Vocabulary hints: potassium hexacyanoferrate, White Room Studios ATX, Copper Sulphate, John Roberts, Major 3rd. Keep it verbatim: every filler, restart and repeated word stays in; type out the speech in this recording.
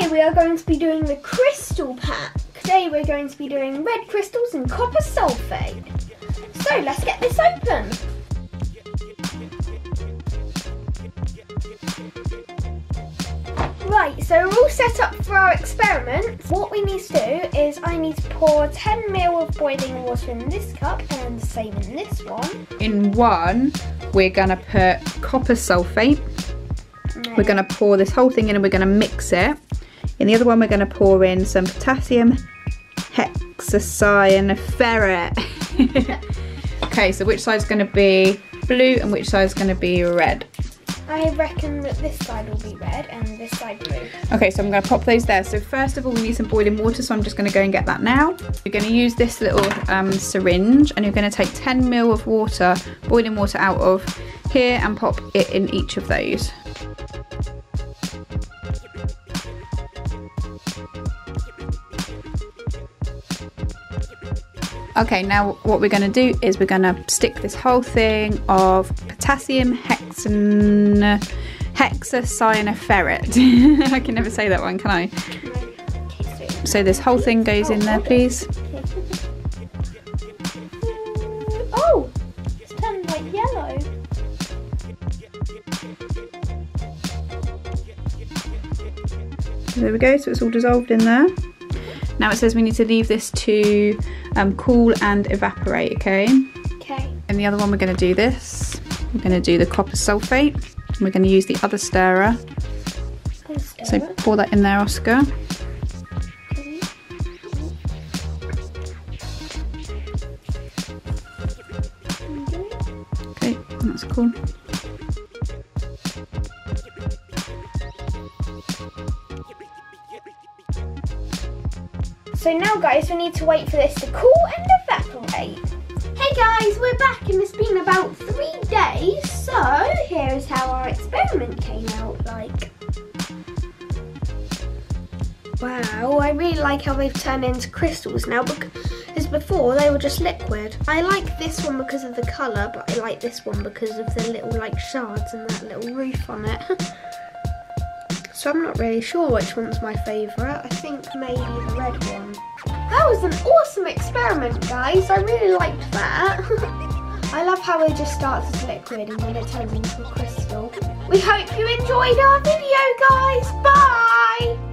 Today we are going to be doing the crystal pack. Today we're going to be doing red crystals and copper sulphate. So let's get this open. Right, so we're all set up for our experiments. What we need to do is I need to pour ten mils of boiling water in this cup and the same in this one. In one, we're gonna put copper sulphate. No. We're gonna pour this whole thing in and we're gonna mix it. In the other one, we're gonna pour in some potassium hexacyanoferrate. Okay, so which side's gonna be blue and which side's gonna be red? I reckon that this side will be red and this side blue. Okay, so I'm going to pop those there. So first of all, we need some boiling water, so I'm just going to go and get that now. You're going to use this little um, syringe and you're going to take ten mils of water, boiling water out of here and pop it in each of those. Okay, now what we're going to do is we're going to stick this whole thing of potassium hexan, hexacyanoferrate. I can never say that one, can I? So this whole thing goes in there, please. Oh, it's turned like yellow. There we go, so it's all dissolved in there. Now it says we need to leave this to um, cool and evaporate, okay? Okay. And the other one, we're going to do this. We're going to do the copper sulphate. And we're going to use the other stirrer. Stir so it. Pour that in there, Oscar. Okay. Okay, that's cool. So now guys, we need to wait for this to cool and evaporate. Hey guys, we're back and it's been about three days, so here is how our experiment came out like. Wow, I really like how they've turned into crystals now, because before they were just liquid. I like this one because of the colour, but I like this one because of the little like shards and that little roof on it. So I'm not really sure which one's my favourite. I think maybe the red one. That was an awesome experiment, guys. I really liked that. I love how it just starts as liquid and then it turns into a crystal. We hope you enjoyed our video, guys. Bye!